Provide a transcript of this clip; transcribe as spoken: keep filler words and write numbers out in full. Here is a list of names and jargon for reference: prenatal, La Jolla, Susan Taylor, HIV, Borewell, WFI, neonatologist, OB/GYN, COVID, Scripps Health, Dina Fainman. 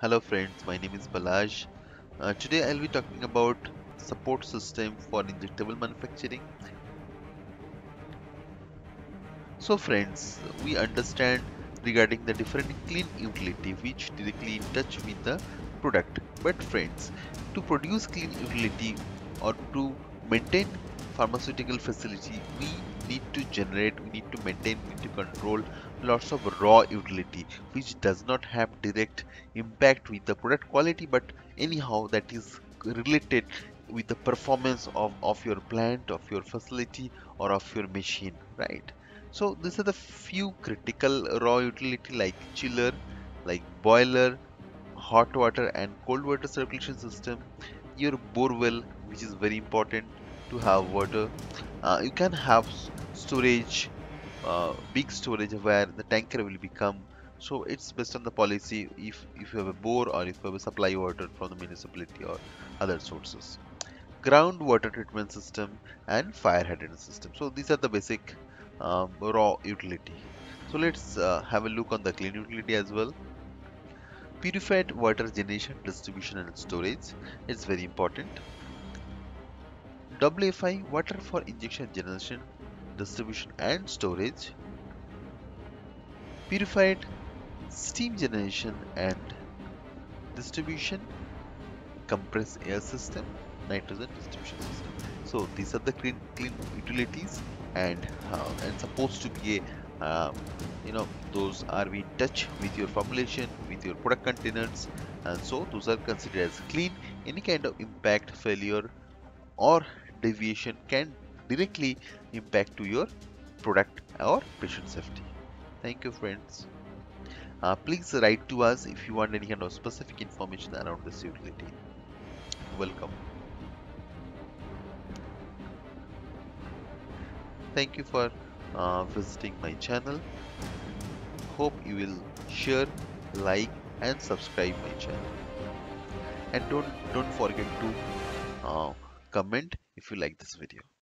Hello friends, my name is Balaj. Uh, today I'll be talking about support system for injectable manufacturing. So friends, we understand regarding the different clean utility which directly in touch with the product. But friends, to produce clean utility or to maintain pharmaceutical facility, we need to generate, we need to maintain, we need to control lots of raw utility which does not have direct impact with the product quality, but anyhow that is related with the performance of, of your plant, of your facility or of your machine, right? So these are the few critical raw utility like chiller, like boiler, hot water and cold water circulation system, your borewell which is very important to have water. Uh, you can have storage, Uh, big storage where the tanker will become, so it's based on the policy if, if you have a bore or if you have a supply water from the municipality or other sources. Groundwater treatment system and fire hydrant system. So these are the basic um, raw utility. So let's uh, have a look on the clean utility as well. Purified water generation, distribution and storage. It's very important. W F I, water for injection generation, distribution and storage, purified steam generation and distribution, compressed air system, nitrogen distribution system. So these are the clean, clean utilities, and uh, and supposed to be a uh, you know those are in touch with your formulation, with your product containers, and so those are considered as clean. Any kind of impact, failure or deviation can directly impact to your product or patient safety. Thank you friends. Uh, please write to us if you want any kind of specific information around this utility. Welcome. Thank you for uh, visiting my channel. Hope you will share, like and subscribe my channel. And don't don't forget to uh, comment if you like this video.